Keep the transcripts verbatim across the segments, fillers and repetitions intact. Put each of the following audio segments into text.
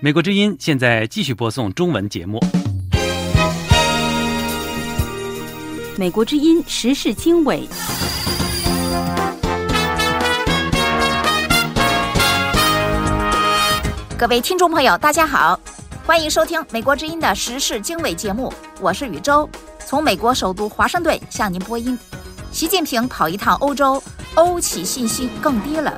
美国之音现在继续播送中文节目。美国之音时事经纬。各位听众朋友，大家好，欢迎收听美国之音的时事经纬节目，我是宇宙，从美国首都华盛顿向您播音。习近平跑一趟欧洲，欧企信心更低了。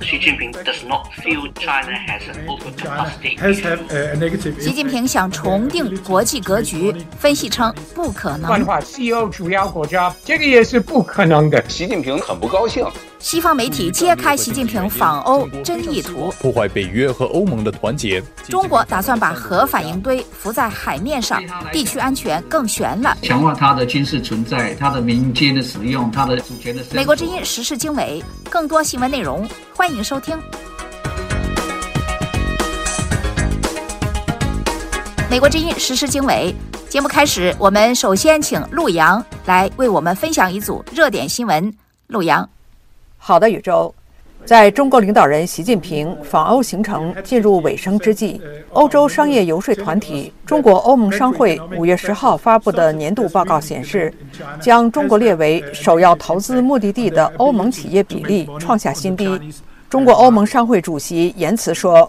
习近平 does not feel China has an overcapacity。习近平想重定国际格局，分析称不可能。换话 ，C E O 主要国家，这个也是不可能的。习近平很不高兴。西方媒体揭开习近平访欧真意图，破坏北约和欧盟的团结。中国打算把核反应堆浮在海面上，地区安全更悬了。强化它的军事存在，它的民间的使用，它的主权的。美国之音时事经纬，更多新闻内容，欢迎收听。美国之音时事经纬节目开始，我们首先请陆洋来为我们分享一组热点新闻。陆洋。好的，宇宙。在中国领导人习近平访欧行程进入尾声之际，欧洲商业游说团体中国欧盟商会五月十号发布的年度报告显示，将中国列为首要投资目的地的欧盟企业比例创下新低。中国欧盟商会主席言辞说，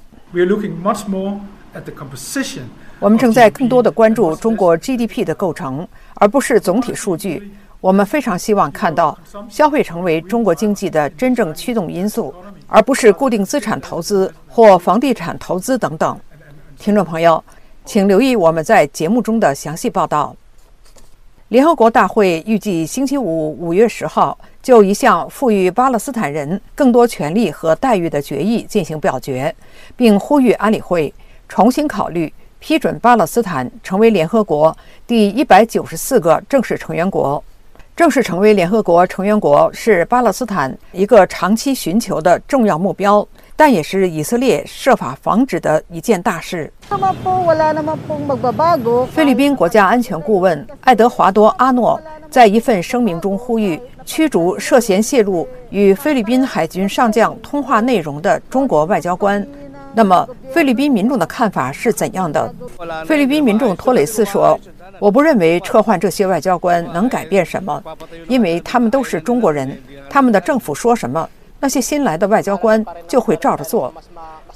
我们正在更多地关注中国 G D P 的构成，而不是总体数据。我们非常希望看到消费成为中国经济的真正驱动因素，而不是固定资产投资或房地产投资等等。听众朋友，请留意我们在节目中的详细报道。联合国大会预计星期五五月十号就一项赋予巴勒斯坦人更多权利和待遇的决议进行表决，并呼吁安理会重新考虑批准巴勒斯坦成为联合国第一百九十四个正式成员国。正式成为联合国成员国是巴勒斯坦一个长期寻求的重要目标，但也是以色列设法防止的一件大事。菲律宾国家安全顾问爱德华多·阿诺在一份声明中呼吁驱逐涉嫌泄露与菲律宾海军上将通话内容的中国外交官。那么，菲律宾民众的看法是怎样的？菲律宾民众托雷斯说，我不认为撤换这些外交官能改变什么，因为他们都是中国人，他们的政府说什么，那些新来的外交官就会照着做。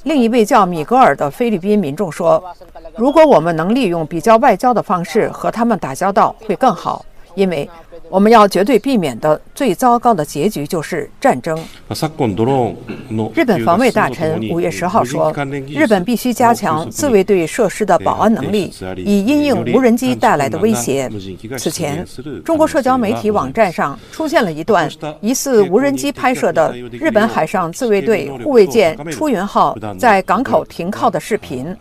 另一位叫米格尔的菲律宾民众说，如果我们能利用比较外交的方式和他们打交道会更好，因为我们要绝对避免的最糟糕的结局就是战争。日本防卫大臣五月十号说，日本必须加强自卫队设施的保安能力，以因应无人机带来的威胁。此前，中国社交媒体网站上出现了一段疑似无人机拍摄的日本海上自卫队护卫舰出云号在港口停靠的视频。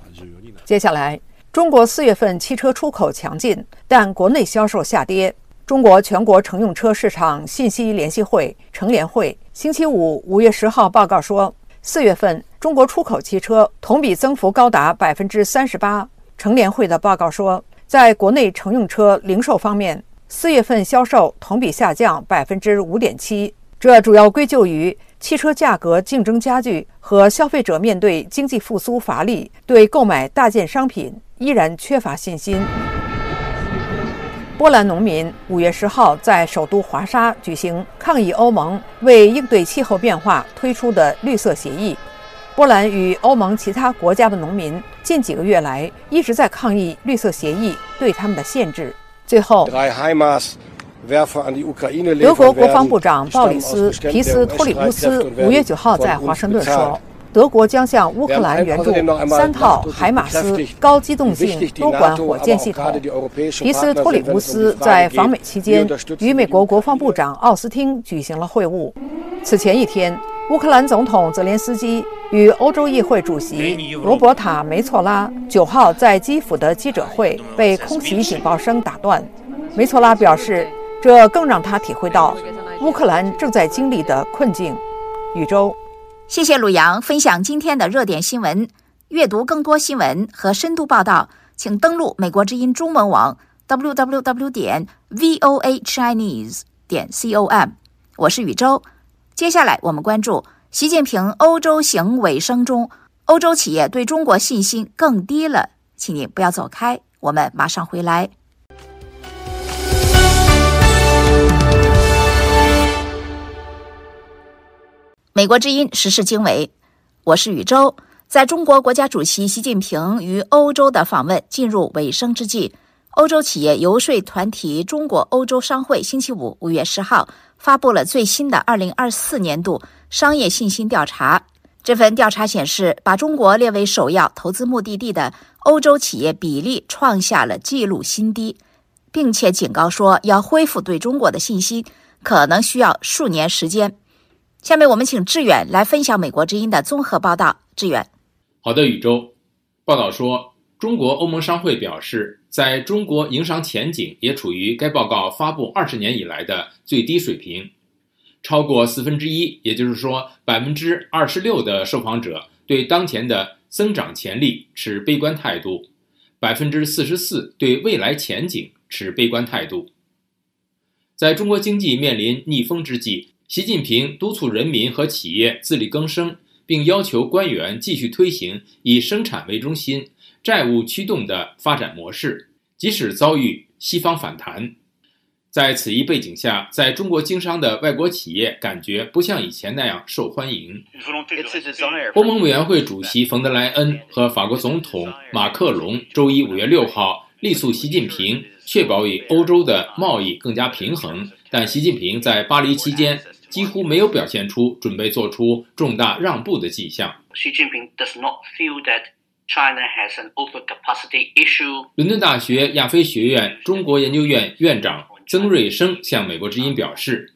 接下来，中国四月份汽车出口强劲，但国内销售下跌。中国全国乘用车市场信息联席会乘联会星期五五月十号报告说，四月份中国出口汽车同比增幅高达百分之三十八。乘联会的报告说，在国内乘用车零售方面，四月份销售同比下降百分之五点七，这主要归咎于汽车价格竞争加剧和消费者面对经济复苏乏力，对购买大件商品依然缺乏信心。波兰农民五月十号在首都华沙举行抗议欧盟为应对气候变化推出的绿色协议。波兰与欧盟其他国家的农民近几个月来一直在抗议绿色协议对他们的限制。最后，德国国防部长鲍里斯·皮斯托里乌斯五月九号在华盛顿说，德国将向乌克兰援助三套海马斯高机动性多管火箭系统。皮斯托里乌斯在访美期间与美国国防部长奥斯汀举行了会晤。此前一天，乌克兰总统泽连斯基与欧洲议会主席罗伯塔·梅措拉九号在基辅的记者会被空袭警报声打断。梅措拉表示，这更让他体会到乌克兰正在经历的困境。宇宙。谢谢鲁阳分享今天的热点新闻。阅读更多新闻和深度报道，请登录美国之音中文网 w w w 点 voa chinese 点 com。 我是宇宙，接下来我们关注习近平欧洲行尾声中，欧洲企业对中国信心更低了。请您不要走开，我们马上回来。美国之音时事经纬，我是宇宙。在中国国家主席习近平与欧洲的访问进入尾声之际，欧洲企业游说团体中国欧洲商会星期五五月十号发布了最新的二零二四年度商业信心调查。这份调查显示，把中国列为首要投资目的地的欧洲企业比例创下了纪录新低，并且警告说，要恢复对中国的信心可能需要数年时间。下面我们请志远来分享美国之音的综合报道。志远。好的，宇宙。报道说，中国欧盟商会表示，在中国营商前景也处于该报告发布二十年以来的最低水平。超过四分之一，也就是说 百分之二十六 的受访者对当前的增长潜力持悲观态度， 百分之四十四 对未来前景持悲观态度。在中国经济面临逆风之际，习近平督促人民和企业自力更生，并要求官员继续推行以生产为中心、债务驱动的发展模式，即使遭遇西方反弹。在此一背景下，在中国经商的外国企业感觉不像以前那样受欢迎。欧盟委员会主席冯德莱恩和法国总统马克龙周一五月六号力促习近平确保与欧洲的贸易更加平衡，但习近平在巴黎期间几乎没有表现出准备做出重大让步的迹象。伦敦大学亚非学院中国研究院院长曾瑞生向美国之音表示，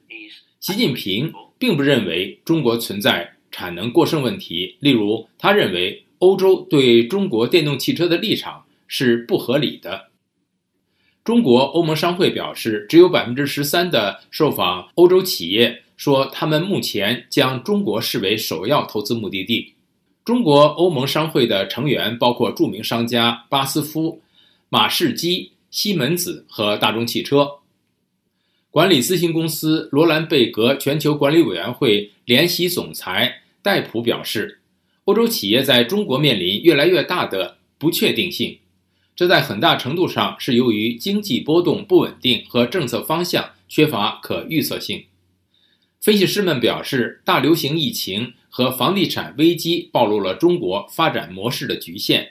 习近平并不认为中国存在产能过剩问题，例如他认为欧洲对中国电动汽车的立场是不合理的。中国欧盟商会表示，只有 百分之十三 的受访欧洲企业说他们目前将中国视为首要投资目的地。中国欧盟商会的成员包括著名商家巴斯夫、马士基、西门子和大众汽车。管理咨询公司罗兰贝格全球管理委员会联席总裁戴普表示，欧洲企业在中国面临越来越大的不确定性。这在很大程度上是由于经济波动不稳定和政策方向缺乏可预测性。分析师们表示，大流行疫情和房地产危机暴露了中国发展模式的局限。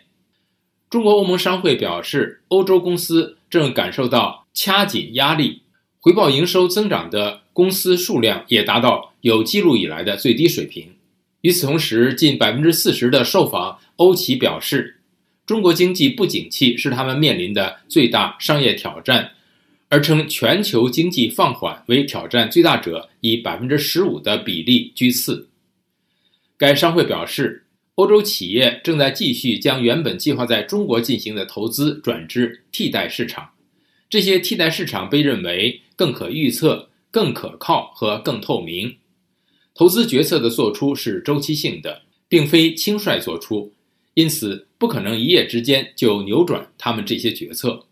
中国欧盟商会表示，欧洲公司正感受到掐紧压力，回报营收增长的公司数量也达到有记录以来的最低水平。与此同时，近 百分之四十 的受访欧企表示，中国经济不景气是他们面临的最大商业挑战，而称全球经济放缓为挑战最大者，以 百分之十五 的比例居次。该商会表示，欧洲企业正在继续将原本计划在中国进行的投资转至替代市场，这些替代市场被认为更可预测、更可靠和更透明。投资决策的做出是周期性的，并非轻率做出，因此不可能一夜之间就扭转他们这些决策。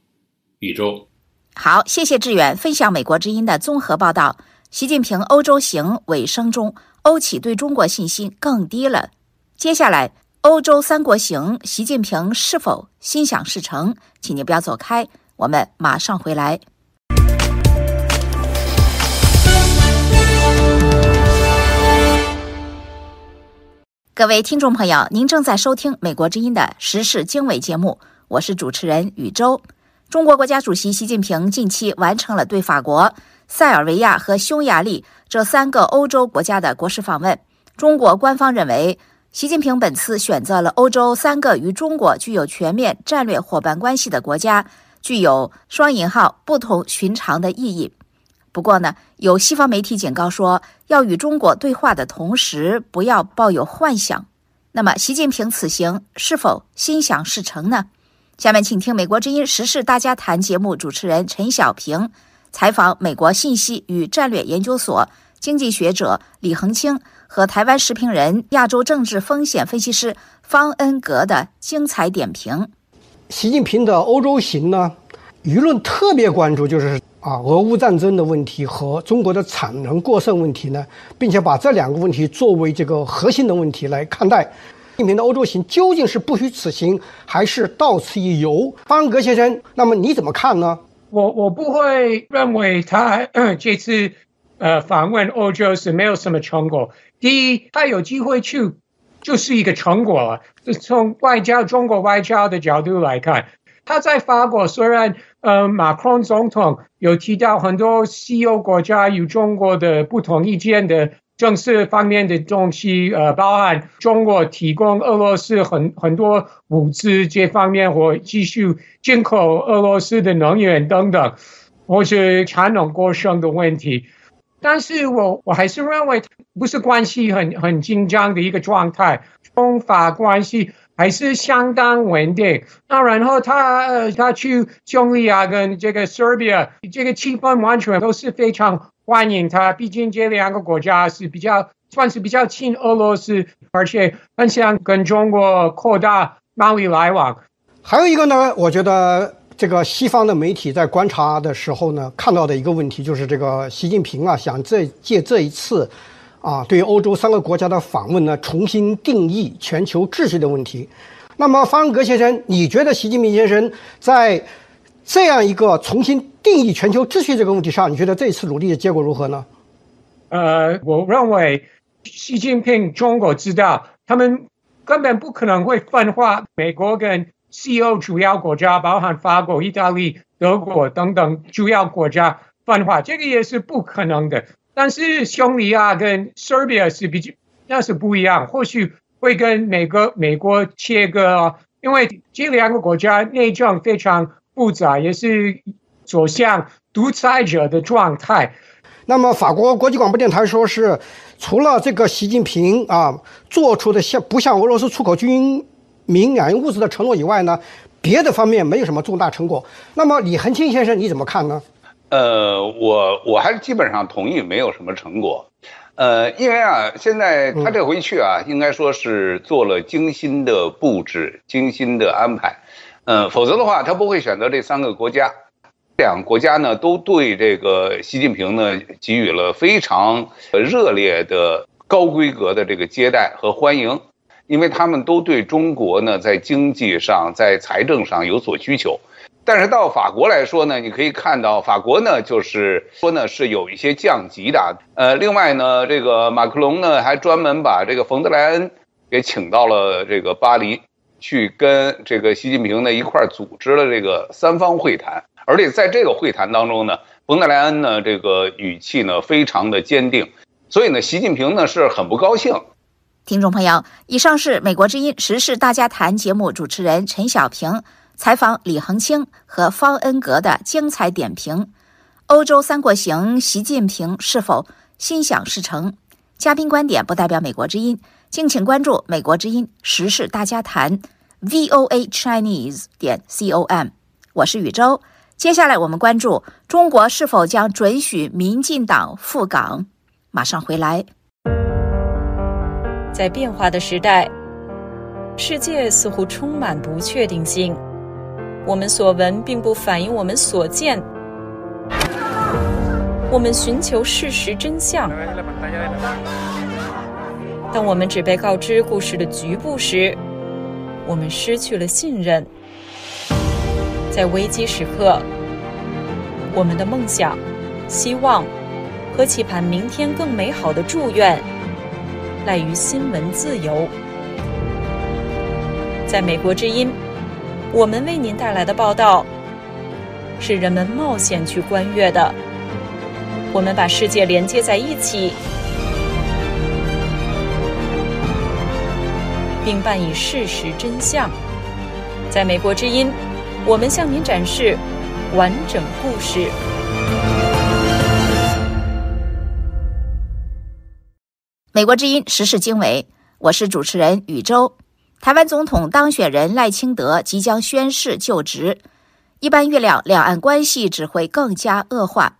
宇宙。好，谢谢志远分享美国之音的综合报道。习近平欧洲行尾声中，欧企对中国信心更低了。接下来欧洲三国行，习近平是否心想事成？请您不要走开，我们马上回来。各位听众朋友，您正在收听美国之音的时事经纬节目，我是主持人宇舟。中国国家主席习近平近期完成了对法国、塞尔维亚和匈牙利这三个欧洲国家的国事访问。中国官方认为，习近平本次选择了欧洲三个与中国具有全面战略伙伴关系的国家，具有双引号不同寻常的意义。不过呢，有西方媒体警告说，要与中国对话的同时，不要抱有幻想。那么，习近平此行是否心想事成呢？下面请听美国之音时事大家谈节目主持人陈晓平采访美国信息与战略研究所经济学者李恒清和台湾时评人、亚洲政治风险分析师方恩格的精彩点评。习近平的欧洲行呢，舆论特别关注，就是啊，俄乌战争的问题和中国的产能过剩问题呢，并且把这两个问题作为这个核心的问题来看待。习近平的欧洲行究竟是不虚此行，还是到此一游？方格先生，那么你怎么看呢？我我不会认为他、嗯、这次呃访问欧洲是没有什么成果。第一，他有机会去，就是一个成果了。从外交中国外交的角度来看。他在法国，虽然呃，马克龙总统有提到很多西欧国家与中国的不同意见的政治方面的东西，呃，包含中国提供俄罗斯很很多物资这方面，或继续进口俄罗斯的能源等等，或是产能过剩的问题。但是我我还是认为不是关系很很紧张的一个状态，中法关系。还是相当稳定。那然后他他去匈牙利跟这个 Serbia， 这个气氛完全都是非常欢迎他。毕竟这两个国家是比较算是比较亲俄罗斯，而且很想跟中国扩大贸易来往。还有一个呢，我觉得这个西方的媒体在观察的时候呢，看到的一个问题就是这个习近平啊，想这借这一次。啊，对欧洲三个国家的访问呢，重新定义全球秩序的问题。那么，方格先生，你觉得习近平先生在这样一个重新定义全球秩序这个问题上，你觉得这一次努力的结果如何呢？呃，我认为，习近平中国知道，他们根本不可能会分化美国跟西欧主要国家，包含法国、意大利、德国等等主要国家分化，这个也是不可能的。但是匈牙利跟 Serbia 是比较那是不一样，或许会跟美国美国切割，因为这两个国家内政非常复杂，也是走向独裁者的状态。那么法国国际广播电台说是，除了这个习近平啊做出的像不向俄罗斯出口军民燃油物资的承诺以外呢，别的方面没有什么重大成果。那么李恒清先生你怎么看呢？呃，我我还是基本上同意没有什么成果，呃，因为啊，现在他这回去啊，应该说是做了精心的布置、精心的安排，呃，否则的话他不会选择这三个国家，这两个国家呢都对这个习近平呢给予了非常热烈的高规格的这个接待和欢迎，因为他们都对中国呢在经济上、在财政上有所需求。但是到法国来说呢，你可以看到法国呢，就是说呢是有一些降级的。呃，另外呢，这个马克龙呢还专门把这个冯德莱恩给请到了这个巴黎，去跟这个习近平呢一块组织了这个三方会谈。而且在这个会谈当中呢，冯德莱恩呢这个语气呢非常的坚定，所以呢，习近平呢是很不高兴。听众朋友，以上是美国之音时事大家谈节目主持人陈晓平。采访李恒清和方恩格的精彩点评，欧洲三国行习近平是否心想事成？嘉宾观点不代表美国之音，敬请关注美国之音时事大家谈 voa chinese 点 com。 我是宇舟，接下来我们关注中国是否将准许民进党赴港。马上回来。在变化的时代，世界似乎充满不确定性，我们所闻并不反映我们所见，我们寻求事实真相，当我们只被告知故事的局部时，我们失去了信任。在危机时刻，我们的梦想、希望和期盼明天更美好的祝愿赖于新闻自由。在美国之音，我们为您带来的报道是人们冒险去观阅的，我们把世界连接在一起，并伴以事实真相。在美国之音，我们向您展示完整故事。美国之音时事经纬，我是主持人宇舟。台湾总统当选人赖清德即将宣誓就职，一般预料两岸关系只会更加恶化。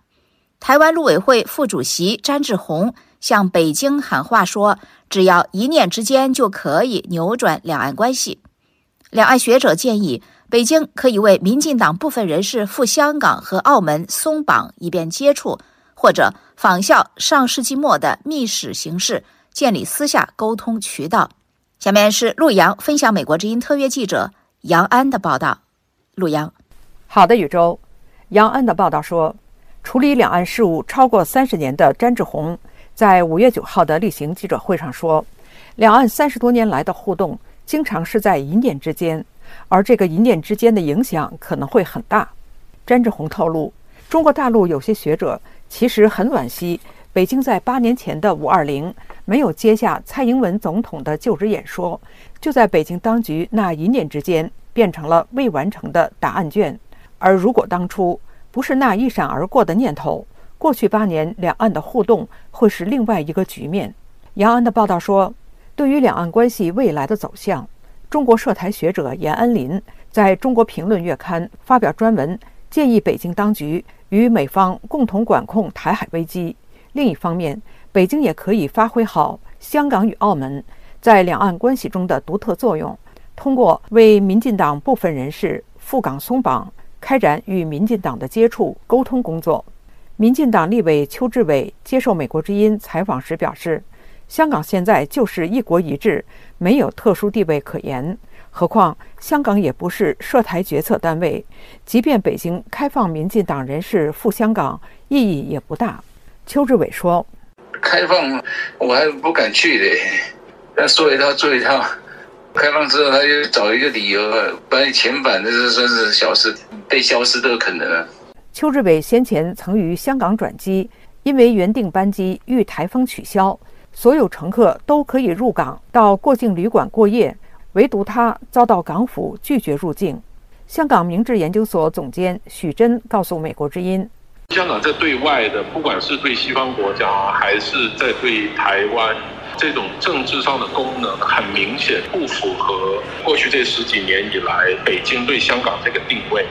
台湾陆委会副主席詹志宏向北京喊话说，只要一念之间就可以扭转两岸关系。两岸学者建议北京可以为民进党部分人士赴香港和澳门松绑，以便接触或者仿效上世纪末的密使形式，建立私下沟通渠道。下面是陆洋分享美国之音特约记者杨安的报道。陆洋，好的，宇宙。杨安的报道说，处理两岸事务超过三十年的詹志宏在五月九号的例行记者会上说，两岸三十多年来的互动经常是在一念之间，而这个一念之间的影响可能会很大。詹志宏透露，中国大陆有些学者其实很惋惜，北京在八年前的五二零没有接下蔡英文总统的就职演说，就在北京当局那一念之间变成了未完成的答案卷。而如果当初不是那一闪而过的念头，过去八年两岸的互动会是另外一个局面。杨安的报道说，对于两岸关系未来的走向，中国涉台学者严安林在《中国评论月刊》发表专文，建议北京当局与美方共同管控台海危机。另一方面，北京也可以发挥好香港与澳门在两岸关系中的独特作用，通过为民进党部分人士赴港松绑，开展与民进党的接触沟通工作。民进党立委邱志伟接受美国之音采访时表示，香港现在就是一国一制，没有特殊地位可言，何况香港也不是涉台决策单位，即便北京开放民进党人士赴香港，意义也不大。邱志伟说，开放我还不敢去嘞，但说一套做一套，开放之后他就找一个理由把你遣返，这是算是小事，被消失都有可能啊。邱志伟先前曾于香港转机，因为原定班机遇台风取消，所有乘客都可以入港到过境旅馆过夜，唯独他遭到港府拒绝入境。香港明治研究所总监许真告诉美国之音，香港在对外的，不管是对西方国家还是在对台湾，这种政治上的功能很明显不符合过去这十几年以来北京对香港这个定位。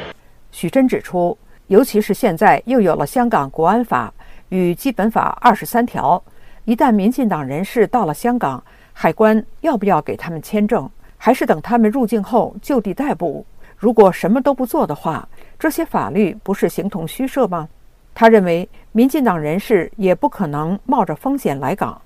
许真指出，尤其是现在又有了香港国安法与基本法二十三条，一旦民进党人士到了香港，海关要不要给他们签证，还是等他们入境后就地逮捕？如果什么都不做的话，这些法律不是形同虚设吗？他认为，民进党人士也不可能冒着风险来港。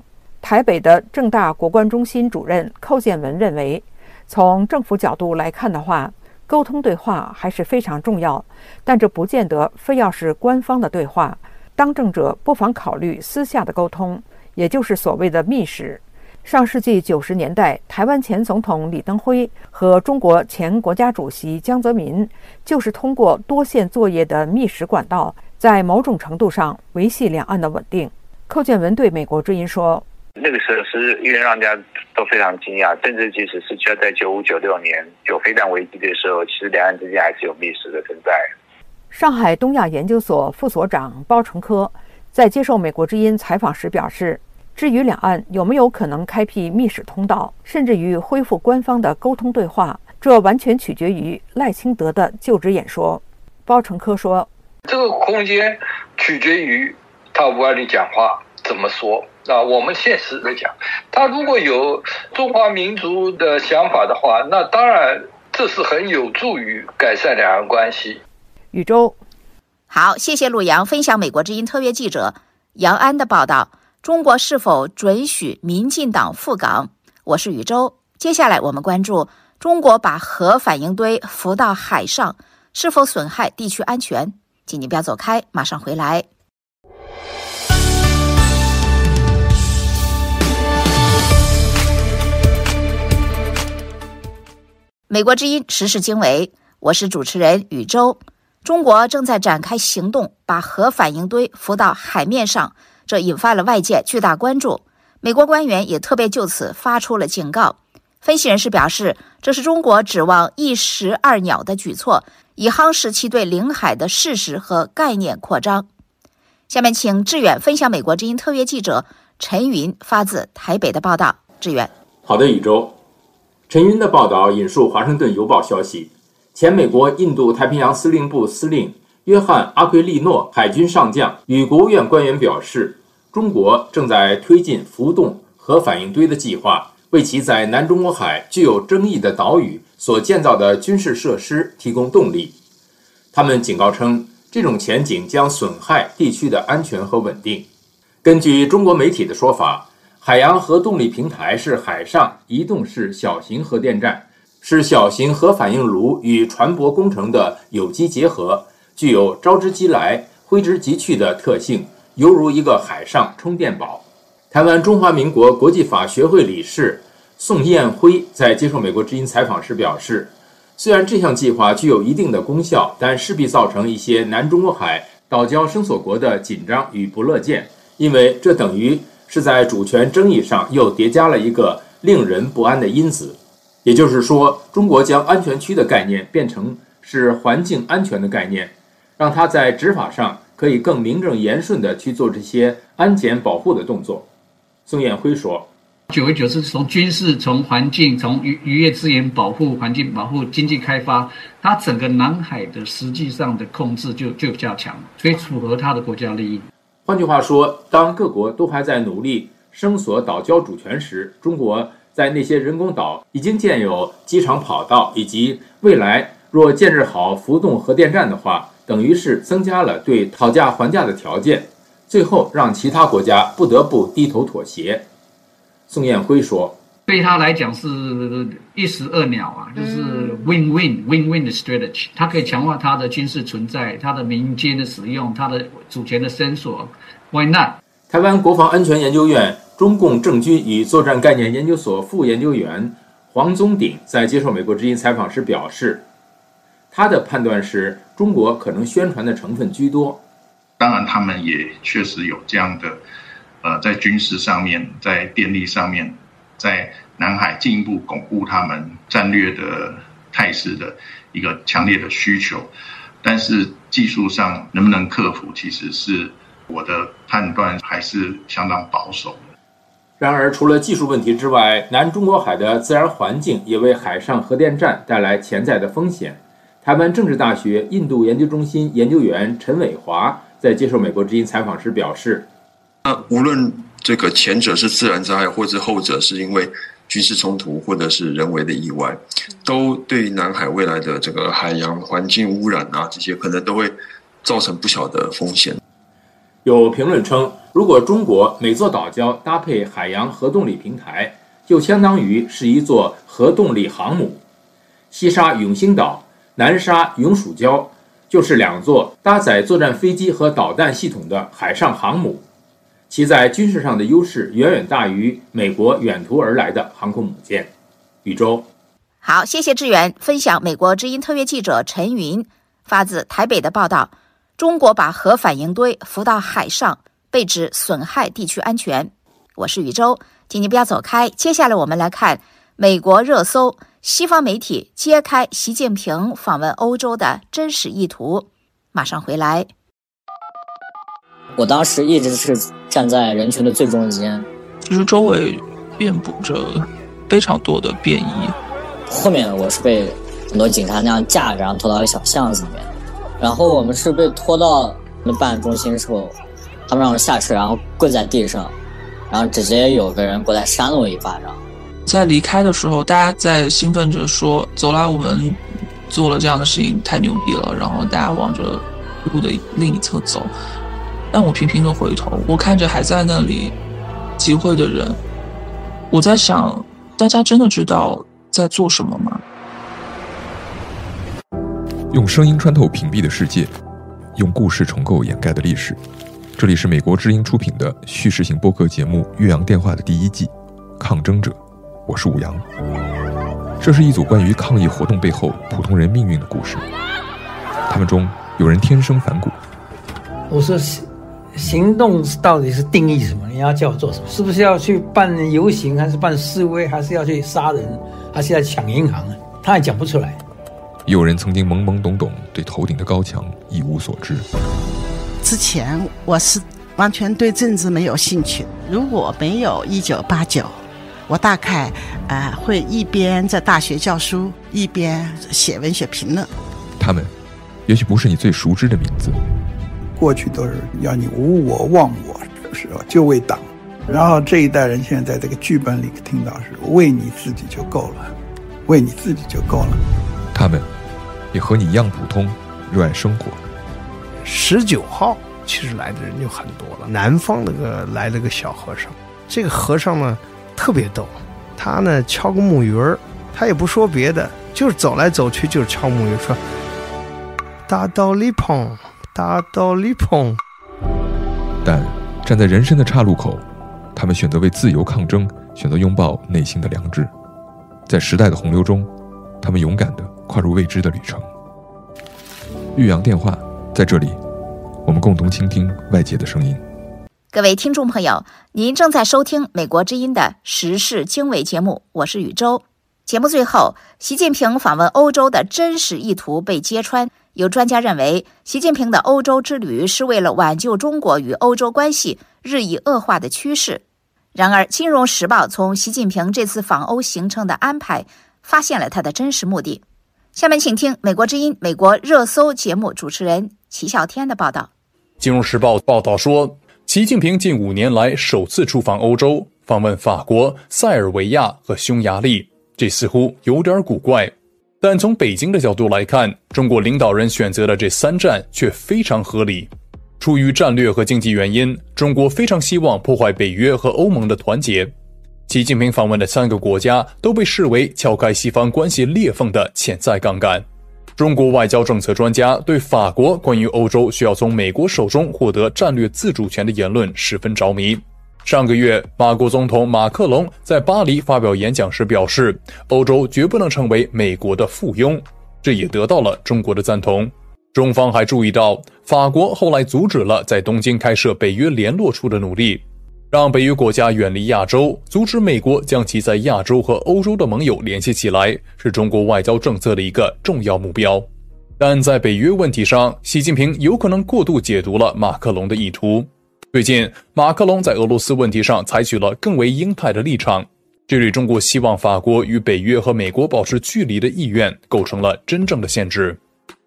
台北的政大国关中心主任寇建文认为，从政府角度来看的话，沟通对话还是非常重要，但这不见得非要是官方的对话，当政者不妨考虑私下的沟通，也就是所谓的密使。上世纪九十年代，台湾前总统李登辉和中国前国家主席江泽民就是通过多线作业的密使管道，在某种程度上维系两岸的稳定。寇建文对美国之音说，那个时候是因为让大家都非常惊讶，甚至即使是就在九五九六年有飞弹危机的时候，其实两岸之间还是有密使的存在。上海东亚研究所副所长包成科在接受美国之音采访时表示，至于两岸有没有可能开辟密使通道，甚至于恢复官方的沟通对话，这完全取决于赖清德的就职演说。包成科说，这个空间取决于他五二零讲话怎么说。那我们现实来讲，他如果有中华民族的想法的话，那当然这是很有助于改善两岸关系。宇宙，好，谢谢陆洋分享美国之音特约记者杨安的报道。中国是否准许民进党赴港？我是宇宙。接下来我们关注中国把核反应堆浮到海上是否损害地区安全。请您不要走开，马上回来。美国之音时事经纬，我是主持人宇宙。中国正在展开行动，把核反应堆浮到海面上，这引发了外界巨大关注。美国官员也特别就此发出了警告。分析人士表示，这是中国指望一石二鸟的举措，以夯实其对领海的事实和概念扩张。下面请志远分享美国之音特约记者陈云发自台北的报道。志远，好的，宇宙。陈云的报道引述《华盛顿邮报》消息，前美国印度太平洋司令部司令约翰·阿奎利诺海军上将与国务院官员表示，中国正在推进浮动核反应堆的计划，为其在南中国海具有争议的岛屿所建造的军事设施提供动力。他们警告称，这种前景将损害地区的安全和稳定。根据中国媒体的说法，海洋核动力平台是海上移动式小型核电站，是小型核反应炉与船舶工程的有机结合，具有招之即来、挥之即去的特性，犹如一个海上充电宝。台湾中华民国国际法学会理事宋燕辉在接受美国之音采访时表示，虽然这项计划具有一定的功效，但势必造成一些南中国海岛礁生索国的紧张与不乐见，因为这等于是在主权争议上又叠加了一个令人不安的因子。也就是说，中国将安全区的概念变成是环境安全的概念，让它在执法上可以更名正言顺地去做这些安检保护的动作。宋燕辉说，久而久之，从军事、从环境、从渔渔业资源保护、环境保护、经济开发，它整个南海的实际上的控制就就比较强，所以符合它的国家利益。换句话说，当各国都还在努力声索岛礁主权时，中国在那些人工岛已经建有机场跑道，以及未来若建制好浮动核电站的话，等于是增加了对讨价还价的条件，最后让其他国家不得不低头妥协。宋燕辉说，对他来讲是一石二鸟啊，就是 win-win-win-win 的 strategy， 他可以强化他的军事存在，他的民间的使用，他的主权的伸索。 Why not？ 台湾国防安全研究院中共政军与作战概念研究所副研究员黄宗鼎在接受美国之音采访时表示，他的判断是中国可能宣传的成分居多。当然他们也确实有这样的呃，在军事上面，在电力上面，在南海进一步巩固他们战略的态势的一个强烈的需求，但是技术上能不能克服，其实是我的判断还是相当保守的。然而，除了技术问题之外，南中国海的自然环境也为海上核电站带来潜在的风险。台湾政治大学印度研究中心研究员陈伟华在接受美国之音采访时表示。那无论这个前者是自然灾害，或者后者是因为军事冲突或者是人为的意外，都对于南海未来的这个海洋环境污染啊，这些可能都会造成不小的风险。有评论称，如果中国每座岛礁搭配海洋核动力平台，就相当于是一座核动力航母。西沙永兴岛、南沙永暑礁就是两座搭载作战飞机和导弹系统的海上航母。其在军事上的优势远远大于美国远途而来的航空母舰。宇宙，好，谢谢志远分享美国之音特约记者陈云发自台北的报道。中国把核反应堆浮到海上，被指损害地区安全。我是宇宙，请您不要走开。接下来我们来看美国热搜，西方媒体揭开习近平访问欧洲的真实意图。马上回来。我当时一直是站在人群的最中间，就是周围遍布着非常多的便衣。后面我是被很多警察那样架着，然后拖到一个小巷子里面，然后我们是被拖到办案中心的时候，他们让我下车，然后跪在地上，然后直接有个人过来扇了我一巴掌。在离开的时候，大家在兴奋着说，走啦，我们做了这样的事情，太牛逼了，然后大家往着路的另一侧走。但我频频的回头，我看着还在那里集会的人，我在想，大家真的知道在做什么吗？用声音穿透屏蔽的世界，用故事重构掩盖的历史。这里是美国之音出品的叙事型播客节目《越洋电话》的第一季，抗争者，我是武阳。这是一组关于抗议活动背后普通人命运的故事，他们中有人天生反骨。我说行动到底是定义什么？你要叫我做什么？是不是要去办游行，还是办示威，还是要去杀人，还是要抢银行呢？他还讲不出来。有人曾经懵懵懂懂，对头顶的高墙一无所知。之前我是完全对政治没有兴趣，如果没有一九八九，我大概呃会一边在大学教书，一边写文学评论。他们，也许不是你最熟知的名字。过去都是要你无我忘我，是吧？就为党。然后这一代人现在在这个剧本里听到是为你自己就够了。为你自己就够了。他们也和你一样普通，热爱生活。十九号其实来的人就很多了，南方那个来了个小和尚，这个和尚呢特别逗，他呢敲个木鱼儿，他也不说别的，就是走来走去就是敲木鱼，说大道理碰，大道理碰。但站在人生的岔路口，他们选择为自由抗争，选择拥抱内心的良知，在时代的洪流中，他们勇敢地跨入未知的旅程。玉阳电话，在这里我们共同倾听外界的声音。各位听众朋友，您正在收听美国之音的时事经纬节目，我是宇宙。节目最后，习近平访问欧洲的真实意图被揭穿。有专家认为，习近平的欧洲之旅是为了挽救中国与欧洲关系日益恶化的趋势。然而，《金融时报》从习近平这次访欧行程的安排发现了他的真实目的。下面请听美国之音美国热搜节目主持人齐啸天的报道。《金融时报》报道说，习近平近五年来首次出访欧洲，访问法国、塞尔维亚和匈牙利，这似乎有点古怪。但从北京的角度来看，中国领导人选择了这三站却非常合理。出于战略和经济原因，中国非常希望破坏北约和欧盟的团结。习近平访问的三个国家都被视为撬开西方关系裂缝的潜在杠杆。中国外交政策专家对法国关于欧洲需要从美国手中获得战略自主权的言论十分着迷。上个月，法国总统马克龙在巴黎发表演讲时表示，欧洲绝不能成为美国的附庸，这也得到了中国的赞同。中方还注意到，法国后来阻止了在东京开设北约联络处的努力，让北约国家远离亚洲，阻止美国将其在亚洲和欧洲的盟友联系起来，是中国外交政策的一个重要目标。但在北约问题上，习近平有可能过度解读了马克龙的意图。最近，马克龙在俄罗斯问题上采取了更为鹰派的立场，这对中国希望法国与北约和美国保持距离的意愿构成了真正的限制。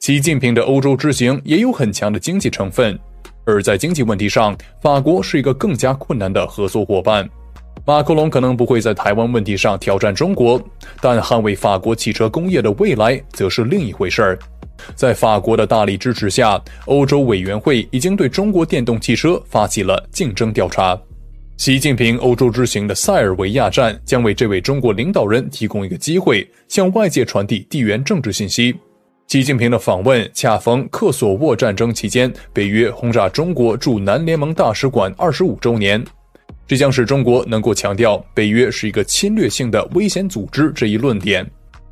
习近平的欧洲之行也有很强的经济成分，而在经济问题上，法国是一个更加困难的合作伙伴。马克龙可能不会在台湾问题上挑战中国，但捍卫法国汽车工业的未来则是另一回事儿。在法国的大力支持下，欧洲委员会已经对中国电动汽车发起了竞争调查。习近平欧洲之行的塞尔维亚站将为这位中国领导人提供一个机会，向外界传递地缘政治信息。习近平的访问恰逢克索沃战争期间北约轰炸中国驻南联盟大使馆二十五周年，这将使中国能够强调北约是一个侵略性的危险组织这一论点。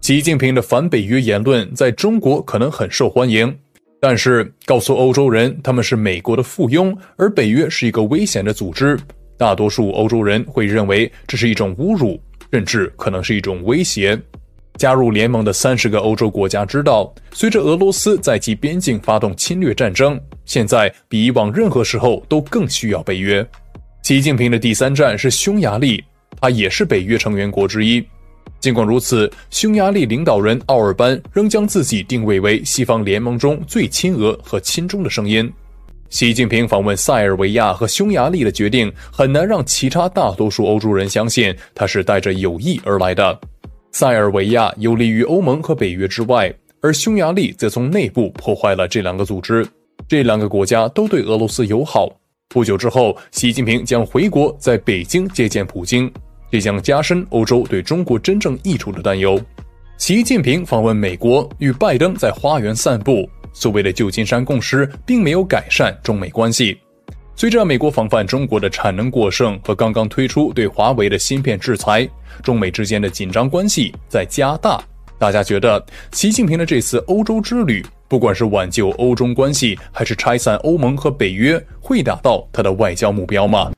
习近平的反北约言论在中国可能很受欢迎，但是告诉欧洲人他们是美国的附庸，而北约是一个危险的组织，大多数欧洲人会认为这是一种侮辱，甚至可能是一种威胁。加入联盟的三十个欧洲国家知道，随着俄罗斯在其边境发动侵略战争，现在比以往任何时候都更需要北约。习近平的第三站是匈牙利，它也是北约成员国之一。尽管如此，匈牙利领导人奥尔班仍将自己定位为西方联盟中最亲俄和亲中的声音。习近平访问塞尔维亚和匈牙利的决定很难让其他大多数欧洲人相信他是带着友谊而来的。塞尔维亚游离于欧盟和北约之外，而匈牙利则从内部破坏了这两个组织。这两个国家都对俄罗斯友好。不久之后，习近平将回国，在北京接见普京。这将加深欧洲对中国真正益处的担忧。习近平访问美国，与拜登在花园散步，所谓的旧金山共识并没有改善中美关系。随着美国防范中国的产能过剩和刚刚推出对华为的芯片制裁，中美之间的紧张关系在加大。大家觉得习近平的这次欧洲之旅，不管是挽救欧中关系还是拆散欧盟和北约，会达到他的外交目标吗？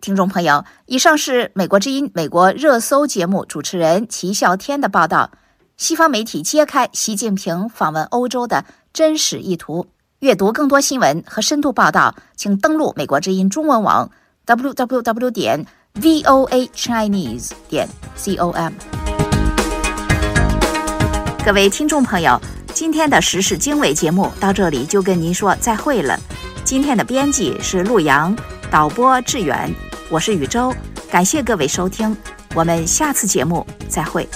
听众朋友，以上是美国之音美国热搜节目主持人齐啸天的报道。西方媒体揭开习近平访问欧洲的真实意图。阅读更多新闻和深度报道，请登录美国之音中文网 double u double u double u 点 voa chinese 点 com。 各位听众朋友，今天的时事经纬节目到这里就跟您说再会了。今天的编辑是陆阳，导播志远，我是宇宙，感谢各位收听，我们下次节目再会。